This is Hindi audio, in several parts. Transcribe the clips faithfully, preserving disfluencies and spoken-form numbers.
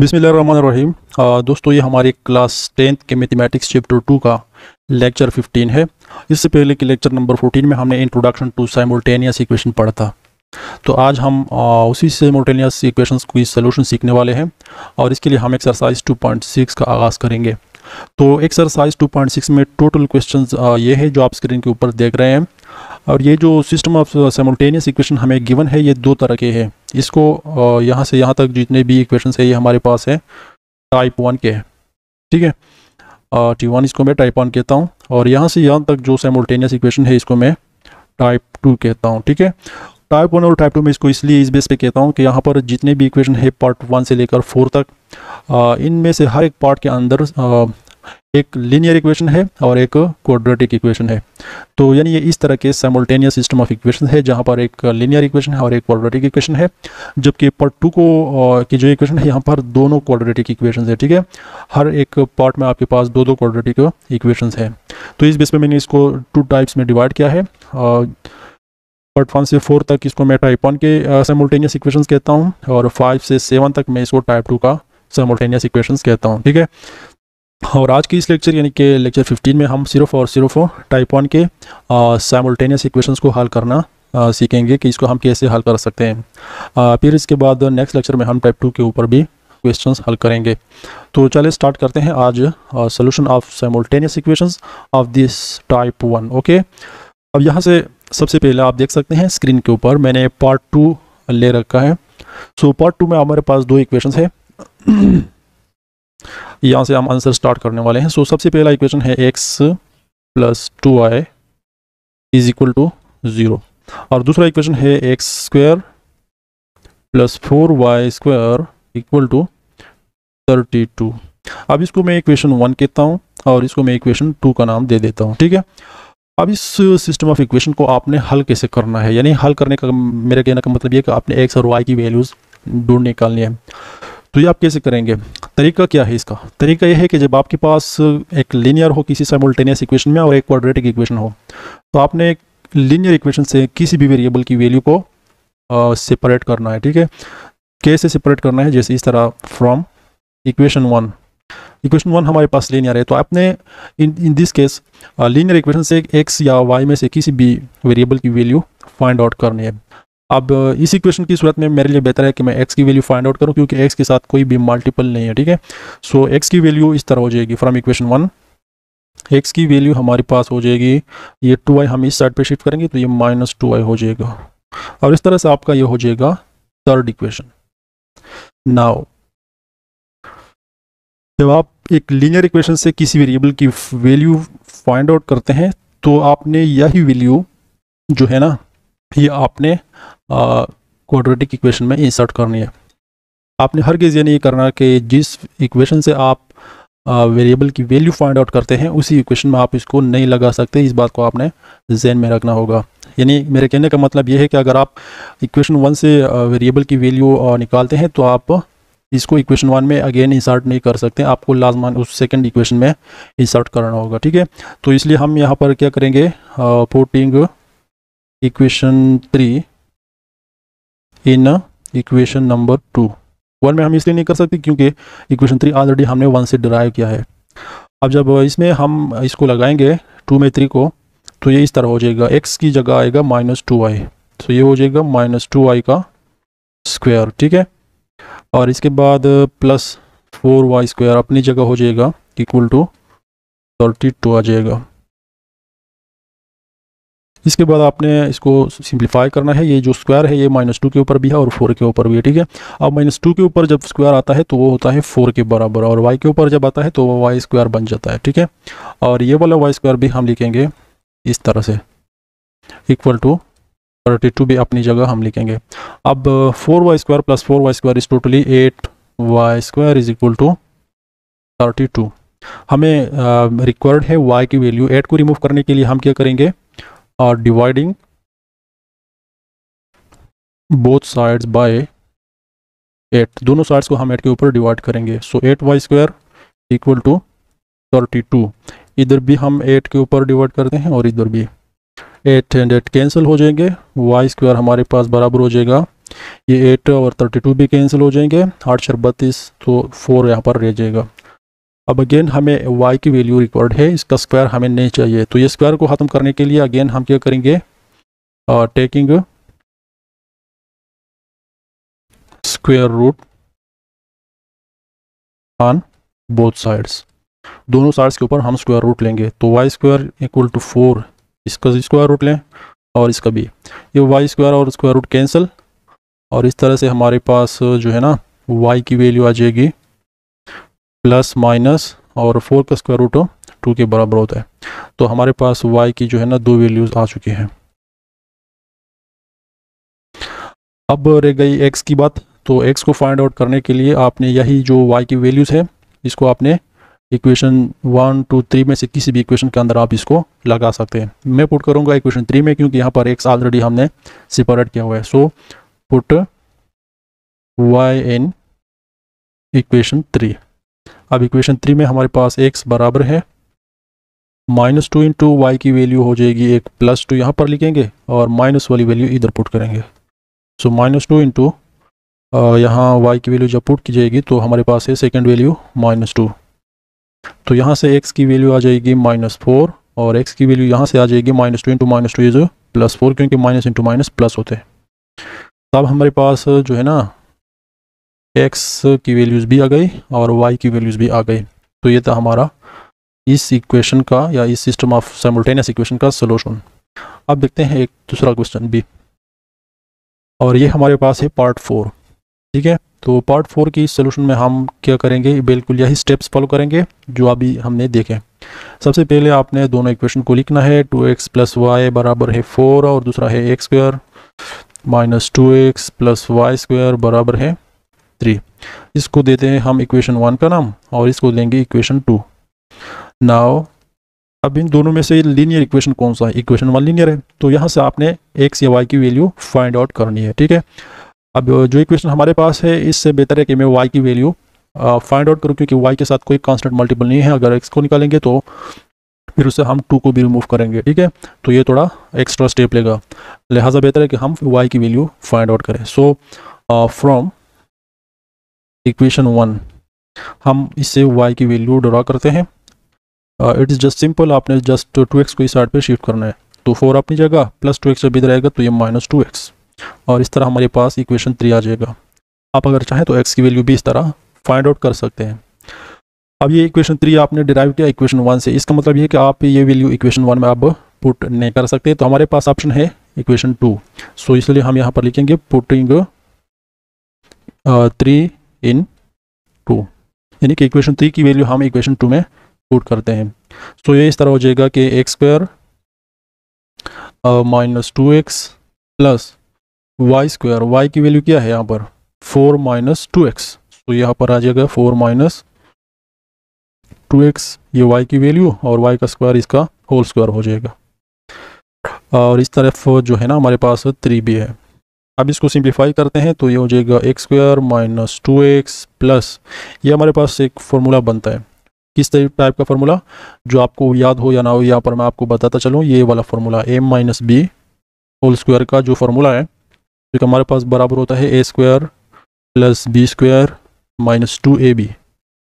बिस्मिल्लाहिर्रहमानिर्रहीम। दोस्तों, ये हमारी क्लास टेंथ के मैथमेटिक्स चैप्टर टू का लेक्चर फिफ्टीन है। इससे पहले कि लेक्चर नंबर फोर्टीन में हमने इंट्रोडक्शन टू साइमल्टेनियस इक्वेशन पढ़ा था, तो आज हम आ, उसी साइमल्टेनियस इक्वेशंस की सलूशन सीखने वाले हैं और इसके लिए हम एक्सरसाइज टू पॉइंट सिक्स का आगाज़ करेंगे। तो एक्सरसाइज टू पॉइंट सिक्स में टोटल क्वेश्चंस ये है जो आप स्क्रीन के ऊपर देख रहे हैं, और ये जो सिस्टम ऑफ साइमल्टेनियस इक्वेशन हमें गिवन है ये दो तरह के हैं। इसको यहाँ से यहाँ तक जितने भी इक्वेशंस है ये हमारे पास है टाइप वन के, ठीक है। टी वन इसको मैं टाइप वन कहता हूँ, और यहाँ से यहाँ तक जो साइमल्टेनियस इक्वेशन है इसको मैं टाइप टू कहता हूँ, ठीक है। टाइप वन और टाइप टू में इसको इसलिए इस बेस पे कहता हूँ कि यहाँ पर जितने भी इक्वेशन है पार्ट वन से लेकर फोर तक, इनमें से हर एक पार्ट के अंदर आ, एक लीनियर इक्वेशन है और एक क्वाड्रेटिक इक्वेशन है। तो यानी ये इस तरह के साइमल्टेनियस सिस्टम ऑफ इक्वेशन है जहाँ पर एक लीनियर इक्वेशन है और एक क्वाड्रेटिक इक्वेशन है, जबकि पार्ट टू को की जो इक्वेशन है यहाँ पर दोनों क्वाड्रेटिक इक्वेशन है, ठीक है। हर एक पार्ट में आपके पास दो दो क्वाड्रेटिक इक्वेशन है। तो इस बेस पर मैंने इसको टू टाइप्स में डिवाइड किया है। आ, पार्ट वन से फोर तक इसको मैं टाइप वन के साइमल्टेनियस इक्वेशंस कहता हूँ, और फाइव से सेवन तक मैं इसको टाइप टू का साइमल्टेनियस इक्वेशंस कहता हूँ, ठीक है। और आज की इस लेक्चर यानी कि लेक्चर फिफ्टीन में हम सिर्फ और सिर्फ टाइप वन के साइमल्टेनियस इक्वेशंस को हल करना आ, सीखेंगे कि इसको हम कैसे हल कर सकते हैं। आ, फिर इसके बाद नेक्स्ट लेक्चर में हम टाइप टू के ऊपर भी क्वेश्चंस हल करेंगे। तो चलिए स्टार्ट करते हैं आज solution of simultaneous equations of this type one. Okay, अब यहाँ से सबसे पहले आप देख सकते हैं स्क्रीन के ऊपर मैंने पार्ट टू ले रखा है। सो पार्ट टू में हमारे पास दो इक्वेशंस है, यहाँ से हम आंसर स्टार्ट करने वाले हैं। सो so, सबसे पहला इक्वेशन है x plus two y is equal to zero, और दूसरा इक्वेशन है x square plus four y square equal to thirty two. अब इसको मैं इक्वेशन वन कहता हूँ और इसको मैं इक्वेशन टू का नाम दे देता हूँ, ठीक है। अब इस सिस्टम ऑफ इक्वेशन को आपने हल कैसे करना है, यानी हल करने का मेरा कहने का मतलब ये कि आपने एक्स और वाई की वैल्यूज़ ढूंढ निकालनी है। तो ये आप कैसे करेंगे, तरीका क्या है इसका? तरीका ये है कि जब आपके पास एक लीनियर हो किसी साइमल्टेनियस इक्वेशन में और एक क्वाड्रेटिक इक्वेशन हो, तो आपने एक लीनियर इक्वेशन से किसी भी वेरिएबल की वैल्यू को सेपरेट करना है, ठीक है। कैसे सेपरेट करना है, जैसे इस तरह from equation one. Equation one हमारे पास लीनियर है, तो आपने in in this case linear equation से एक्स या वाई में से किसी भी वेरिएबल की वैल्यू फाइंड आउट करनी है। अब इस इक्वेशन की सूरत में मेरे लिए बेहतर है कि मैं एक्स की वैल्यू फाइंड आउट करूं, क्योंकि एक्स के साथ कोई भी मल्टीपल नहीं है, ठीक है। सो एक्स की वैल्यू इस तरह हो जाएगी फ्रॉम इक्वेशन वन, एक्स की वैल्यू हमारे पास हो जाएगी, ये टू आई हम इस साइड पर शिफ्ट करेंगे तो ये माइनस टू आई हो जाएगा, और इस तरह से आपका ये हो जाएगा थर्ड इक्वेशन। नाउ जब आप एक लीनियर इक्वेशन से किसी वेरिएबल की वैल्यू फाइंड आउट करते हैं, तो आपने यही वैल्यू जो है ना ये आपने क्वाड्रेटिक इक्वेशन में इंसर्ट करनी है। आपने हर केस ये नहीं करना कि जिस इक्वेशन से आप वेरिएबल की वैल्यू फाइंड आउट करते हैं उसी इक्वेशन में आप इसको नहीं लगा सकते, इस बात को आपने जहन में रखना होगा। यानी मेरे कहने का मतलब ये है कि अगर आप इक्वेशन वन से वेरिएबल की वैल्यू निकालते हैं तो आप इसको इक्वेशन वन में अगेन इंसर्ट नहीं कर सकते, आपको लाजमान उस सेकंड इक्वेशन में इंसर्ट करना होगा, ठीक है। तो इसलिए हम यहाँ पर क्या करेंगे, putting equation three in equation number two. One में हम इसलिए नहीं कर सकते क्योंकि इक्वेशन थ्री ऑलरेडी हमने वन से डिराइव किया है। अब जब इसमें हम इसको लगाएंगे टू में थ्री को, तो ये इस तरह हो जाएगा, एक्स की जगह आएगा माइनस टू आई, तो ये हो जाएगा माइनस टू आई का स्क्वायर, ठीक है। और इसके बाद प्लस फोर वाई स्क्वायर अपनी जगह हो जाएगा इक्वल टू थर्टी टू आ जाएगा। इसके बाद आपने इसको सिंप्लीफाई करना है, ये जो स्क्वायर है ये माइनस टू के ऊपर भी है और फोर के ऊपर भी है, ठीक है। अब माइनस टू के ऊपर जब स्क्वायर आता है तो वो होता है फोर के बराबर, और वाई के ऊपर जब आता है तो वो वाई स्क्वायर बन जाता है, ठीक है। और ये वाला वाई स्क्वायर भी हम लिखेंगे इस तरह से इक्वल टू थर्टी टू भी अपनी जगह हम लिखेंगे। अब four y square plus four y square is totally eight y square is equal to thirty two. हमें रिक्वायर्ड है वाई की वैल्यू, एट को रिमूव करने के लिए हम क्या करेंगे, और dividing both sides by eight, दोनों साइड्स को हम एट के ऊपर डिवाइड करेंगे। So eight y square equal to thirty two, इधर भी हम एट के ऊपर डिवाइड करते हैं और इधर भी, एट एंड एट कैंसिल हो जाएंगे, वाई स्क्वायर हमारे पास बराबर हो जाएगा ये एट और थर्टी टू भी कैंसिल हो जाएंगे, आठ चार बत्तीस, तो फोर यहाँ पर रह जाएगा। अब अगेन हमें y की वैल्यू रिक्वायर्ड है, इसका स्क्वायर हमें नहीं चाहिए, तो ये स्क्वायर को ख़त्म करने के लिए अगेन हम क्या करेंगे, taking square root on both sides, दोनों साइड्स के ऊपर हम स्क्वायर रूट लेंगे, तो y square equal to four, इसका स्क्वायर रूट लें और इसका भी, ये वाई स्क्वायर और स्क्वायर रूट कैंसिल, और इस तरह से हमारे पास जो है ना y की वैल्यू आ जाएगी प्लस माइनस, और फोर का स्क्वायर रूट टू के बराबर होता है। तो हमारे पास y की जो है ना दो वैल्यूज आ चुकी हैं। अब रह गई x की बात, तो x को फाइंड आउट करने के लिए आपने यही जो y की वैल्यूज़ है इसको आपने इक्वेशन वन टू थ्री में से किसी भी इक्वेशन के अंदर आप इसको लगा सकते हैं। मैं पुट करूंगा इक्वेशन थ्री में, क्योंकि यहाँ पर x ऑलरेडी हमने सेपरेट किया हुआ है। So put y in equation three. अब इक्वेशन थ्री में हमारे पास x बराबर है माइनस टू इंटू वाई की वैल्यू हो जाएगी एक, प्लस टू यहाँ पर लिखेंगे और माइनस वाली वैल्यू इधर पुट करेंगे। सो माइनस टू इंटू यहाँ वाई की वैल्यू जब पुट की जाएगी तो हमारे पास है सेकंड वैल्यू माइनस टू, तो यहाँ से x की वैल्यू आ जाएगी माइनस फोर, और x की वैल्यू यहाँ से आ जाएगी minus two into minus two is plus four, क्योंकि माइनस इंटू माइनस प्लस होते हैं। तब हमारे पास जो है ना x की वैल्यूज़ भी आ गई और y की वैल्यूज़ भी आ गई। तो ये था हमारा इस इक्वेशन का या इस सिस्टम ऑफ साइमल्टेनियस इक्वेशन का सोल्यूशन। अब देखते हैं एक दूसरा क्वेश्चन भी, और ये हमारे पास है पार्ट फोर। ठीक है, तो पार्ट फोर की सोल्यूशन में हम क्या करेंगे, बिल्कुल यही स्टेप्स फॉलो करेंगे जो अभी हमने देखे। सबसे पहले आपने दोनों इक्वेशन को लिखना है, टू एक्स प्लस वाई बराबर है फोर, और दूसरा है x square minus two x plus y square बराबर है थ्री। इसको देते हैं हम इक्वेशन वन का नाम और इसको देंगे इक्वेशन टू। नाउ अब इन दोनों में से लीनियर इक्वेशन कौन सा है, इक्वेशन वन लीनियर है, तो यहाँ से आपने एक्स या वाई की वैल्यू फाइंड आउट करनी है। ठीक है, अब जो इक्वेशन हमारे पास है इससे बेहतर है कि मैं y की वैल्यू फाइंड आउट करूँ, क्योंकि y के साथ कोई कांस्टेंट मल्टीपल नहीं है। अगर x को निकालेंगे तो फिर उससे हम टू को भी रिमूव करेंगे। ठीक है, तो ये थोड़ा एक्स्ट्रा स्टेप लेगा, लिहाजा बेहतर है कि हम y की वैल्यू फाइंड आउट करें। सो फ्रॉम इक्वेशन वन हम इससे y की वैल्यू ड्रा करते हैं। इट इज़ जस्ट सिंपल, आपने जस्ट टू एक्स को इस साइड पर शिफ्ट करना है, तो फोर अपनी जगह प्लस टू एक्स जब इधर आएगा तो ये माइनस टू एक्स, और इस तरह हमारे पास इक्वेशन थ्री आ जाएगा। आप अगर चाहें तो एक्स की वैल्यू भी इस तरह फाइंड आउट कर सकते हैं। अब ये इक्वेशन थ्री आपने डिराइव किया इक्वेशन वन से, इसका मतलब ये है कि आप ये वैल्यू इक्वेशन वन में आप पुट नहीं कर सकते, तो हमारे पास ऑप्शन है इक्वेशन टू। सो इसलिए हम यहाँ पर लिखेंगे पुटिंग थ्री इन टू, यानी कि इक्वेशन थ्री की वैल्यू हम इक्वेशन टू में पुट करते हैं। सो ये इस तरह हो जाएगा कि x square minus two x plus y square, y की वैल्यू क्या है यहाँ पर फोर माइनस टू एक्स, तो यहाँ पर आ जाएगा फोर माइनस टू एक्स, ये वाई की वैल्यू, और वाई का स्क्वायर इसका होल स्क्वायर हो जाएगा। और इस तरफ जो है ना हमारे पास थ्री भी है। अब इसको सिंप्लीफाई करते हैं तो ये हो जाएगा x square minus two x plus, ये हमारे पास एक फार्मूला बनता है। किस टाइप का फार्मूला, जो आपको याद हो या ना हो यहाँ पर मैं आपको बताता चलूँ, ये वाला formula a minus b whole square का जो फार्मूला है, तो हमारे पास बराबर होता है a square plus b square minus two a b.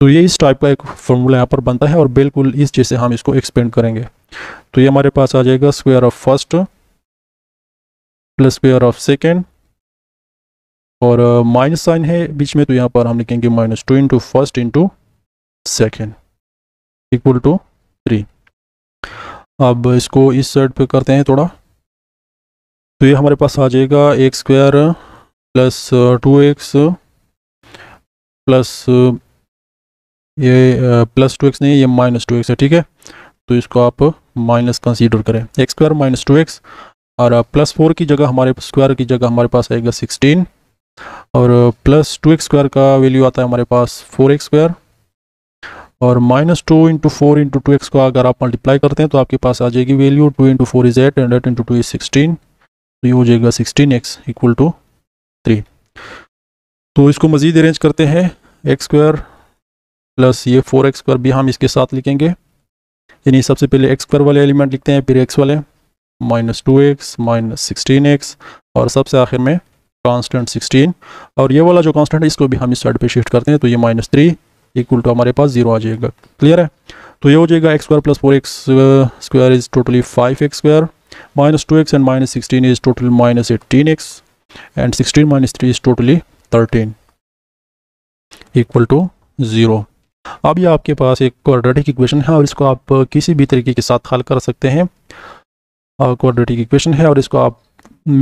तो ये इस टाइप का एक फार्मूला यहाँ पर बनता है और बिल्कुल इस जैसे हम इसको एक्सपेंड करेंगे। तो ये हमारे पास आ जाएगा square of first plus square of second, और माइनस साइन है बीच में, तो यहाँ पर हम लिखेंगे minus two into first into second equal to three. अब इसको इस साइड पे करते हैं थोड़ा, तो ये हमारे पास आ जाएगा x square plus two x plus ये प्लस टू एक्स नहीं, ये माइनस टू एक्स है। ठीक है, तो इसको आप माइनस कंसीडर करें, x square minus two x, और प्लस फोर की जगह हमारे स्क्वायर की जगह हमारे पास आएगा सिक्सटीन, और प्लस टू एक्स स्क्वायर का वैल्यू आता है हमारे पास फोर एक्स स्क्वायर, और minus two into four into two x का अगर आप मल्टीप्लाई करते हैं तो आपके पास आ जाएगी value, two into four is eight and eight into two is sixteen, तो ये हो जाएगा sixteen x equal to three. तो इसको मज़ीद अरेंज करते हैं, एक्स स्क्वायर प्लस ये फोर एक्स स्क्वायर भी हम इसके साथ लिखेंगे, यानी सबसे पहले एक्स स्क्वायर वाले एलिमेंट लिखते हैं, फिर एक्स वाले minus two x minus sixteen x, और सबसे आखिर में कांस्टेंट सिक्सटीन, और ये वाला जो कांस्टेंट है इसको भी हम इस साइड पे शिफ्ट करते हैं तो ये माइनस थ्री इक्वल टू हमारे पास जीरो आ जाएगा। क्लियर है? तो ये हो जाएगा x square plus four x square is totally five x square, minus two x and minus sixteen is total minus eighteen x, and sixteen minus three is totally thirteen equal to zero. अब ये आपके पास एक क्वाड्रेटिक इक्वेशन है और इसको आप किसी भी तरीके के साथ हल कर सकते हैं। क्वाड्रेटिक इक्वेशन है और इसको आप,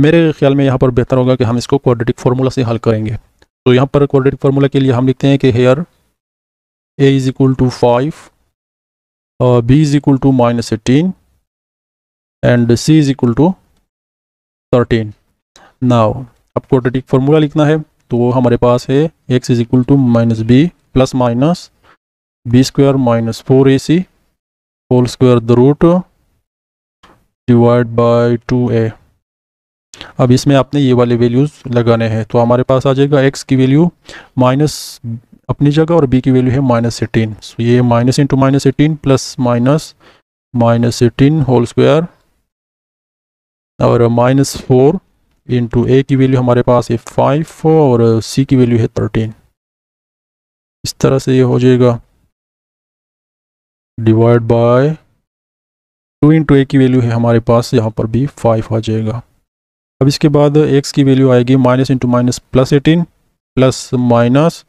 मेरे ख्याल में यहाँ पर बेहतर होगा कि हम इसको क्वाड्रेटिक फार्मूला से हल करेंगे। तो यहाँ पर क्वाड्रेटिक फार्मूला के लिए हम लिखते हैं कि here a is equal to five, b is equal to minus eighteen and c is equal to thirteen. Now अब क्वाड्रेटिक फार्मूला लिखना है तो वो हमारे पास है x is equal to minus b plus minus b square minus four a c whole square the root divide by two a. अब इसमें आपने ये वाले वैल्यूज़ लगाने हैं तो हमारे पास आ जाएगा x की वैल्यू माइनस अपनी जगह और b की वैल्यू है माइनस एटीन। सो ये minus into minus eighteen plus minus minus eighteen whole square और माइनस फोर इंटू ए की वैल्यू हमारे पास है फाइव और c की वैल्यू है थर्टीन। इस तरह से ये हो जाएगा divide by two into a की वैल्यू है हमारे पास यहाँ पर भी फाइव आ जाएगा। अब इसके बाद x की वैल्यू आएगी minus into minus plus eighteen plus minus,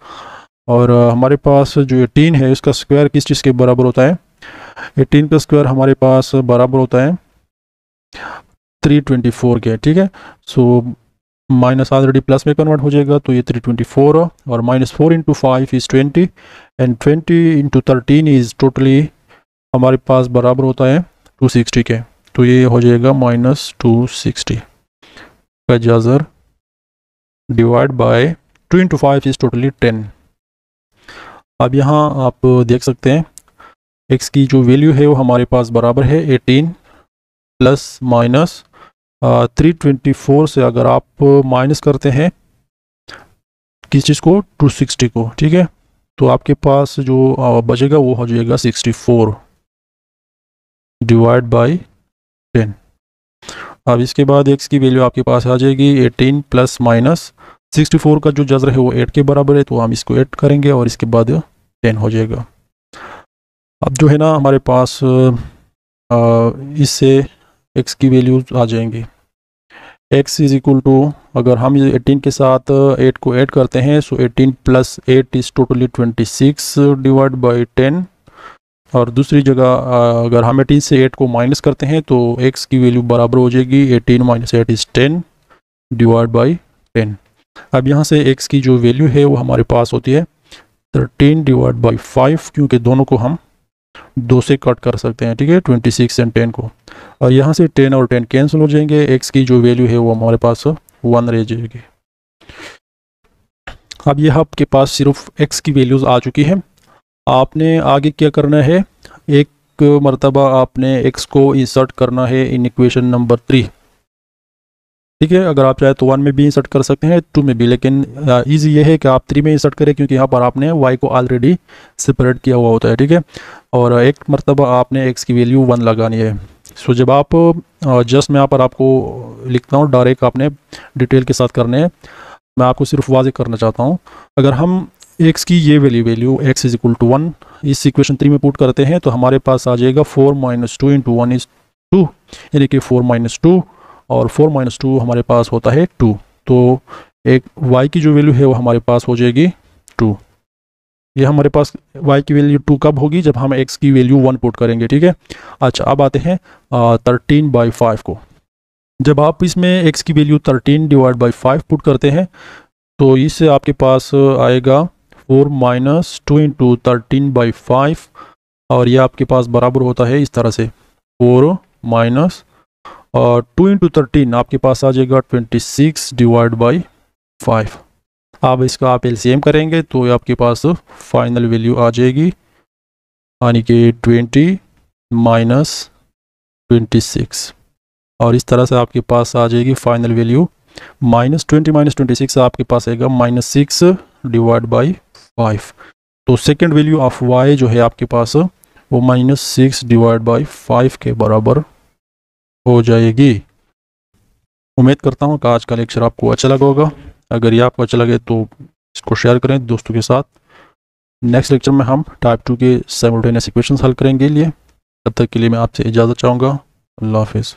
और हमारे पास जो एटीन है उसका स्क्वायर किस चीज़ के बराबर होता है? एटीन का स्क्वायर हमारे पास बराबर होता है थ्री ट्वेंटी फोर के। ठीक है, सो माइनस ऑलरेडी प्लस में कन्वर्ट हो जाएगा तो ये थ्री ट्वेंटी फोर और minus four into five is twenty and twenty into thirteen is totally हमारे पास बराबर होता है टू सिक्सटी के। तो ये हो जाएगा माइनस टू सिक्सटी का जाजर divide by two into five is totally ten. अब यहाँ आप देख सकते हैं x की जो वैल्यू है वो हमारे पास बराबर है eighteen plus minus three twenty four से अगर आप माइनस करते हैं किस चीज़ को, टू सिक्सटी को। ठीक है, तो आपके पास जो बचेगा वो हो जाएगा sixty four divide by ten. अब इसके बाद x की वैल्यू आपके पास आ जाएगी eighteen plus minus sixty four का जो जजर है वो एट के बराबर है तो हम इसको एड करेंगे और इसके बाद टेन हो जाएगा। अब जो है ना हमारे पास इससे x की वैल्यू आ जाएंगी। x इज इक्वल टू, अगर हम एटीन के साथ एट को ऐड करते हैं so eighteen plus eight is totally twenty six divide by ten, और दूसरी जगह अगर हम एटीन से एट को माइनस करते हैं तो x की वैल्यू बराबर हो जाएगी eighteen minus eight is ten divide by ten. अब यहाँ से x की जो वैल्यू है वो हमारे पास होती है थर्टीन डिवाइड बाई फाइव, क्योंकि दोनों को हम दो से कट कर सकते हैं। ठीक है, ट्वेंटी सिक्स एंड टेन को, और यहाँ से टेन और टेन कैंसिल हो जाएंगे, x की जो वैल्यू है वो हमारे पास वन रह जाएगी। अब यह आपके पास सिर्फ x की वैल्यूज़ आ चुकी है। आपने आगे क्या करना है, एक मरतबा आपने x को इंसर्ट करना है इन इक्वेशन नंबर थ्री। ठीक है, अगर आप चाहे तो वन में भी इंसर्ट कर सकते हैं, टू में भी, लेकिन ईजी ये है कि आप थ्री में इंसर्ट करें क्योंकि यहाँ पर आपने y को ऑलरेडी सेपरेट किया हुआ होता है। ठीक है, और एक मरतबा आपने x की वैल्यू वन लगानी है। सो जब आप जस्ट मैं यहाँ पर आपको लिखता हूँ, डायरेक्ट आपने डिटेल के साथ करने हैं, मैं आपको सिर्फ वाज़े करना चाहता हूँ। अगर हम x की ये value value x is equal to one इस इक्वेशन थ्री में पुट करते हैं तो हमारे पास आ जाएगा four minus two into one is two, यानी कि फोर माइनस टू, और फोर माइनस टू हमारे पास होता है टू। तो एक y की जो वैल्यू है वो हमारे पास हो जाएगी टू। ये हमारे पास y की वैल्यू टू कब होगी, जब हम x की वैल्यू वन पुट करेंगे। ठीक है, अच्छा अब आते हैं थर्टीन बाई फाइव को। जब आप इसमें x की value thirteen divide by five put करते हैं तो इससे आपके पास आएगा four minus two into thirteen by five, और यह आपके पास बराबर होता है इस तरह से four minus two into thirteen आपके पास आ जाएगा twenty six divide by five. अब इसका आप एलसीएम करेंगे तो ये आपके पास फाइनल वैल्यू आ जाएगी, यानी कि ट्वेंटी माइनस ट्वेंटी सिक्स, और इस तरह से आपके पास आ जाएगी final value minus twenty minus twenty six आपके पास आएगा minus six divide by five. तो सेकेंड वैल्यू ऑफ y जो है आपके पास वो minus six divide by five के बराबर हो जाएगी। उम्मीद करता हूँ कि आज का लेक्चर आपको अच्छा लगा होगा। अगर ये आपको अच्छा लगे तो इसको शेयर करें दोस्तों के साथ। नेक्स्ट लेक्चर में हम टाइप टू के साइमल्टेनियस इक्वेशंस हल करेंगे लिए तब तक के लिए मैं आपसे इजाज़त चाहूँगा। अल्लाह हाफिज़।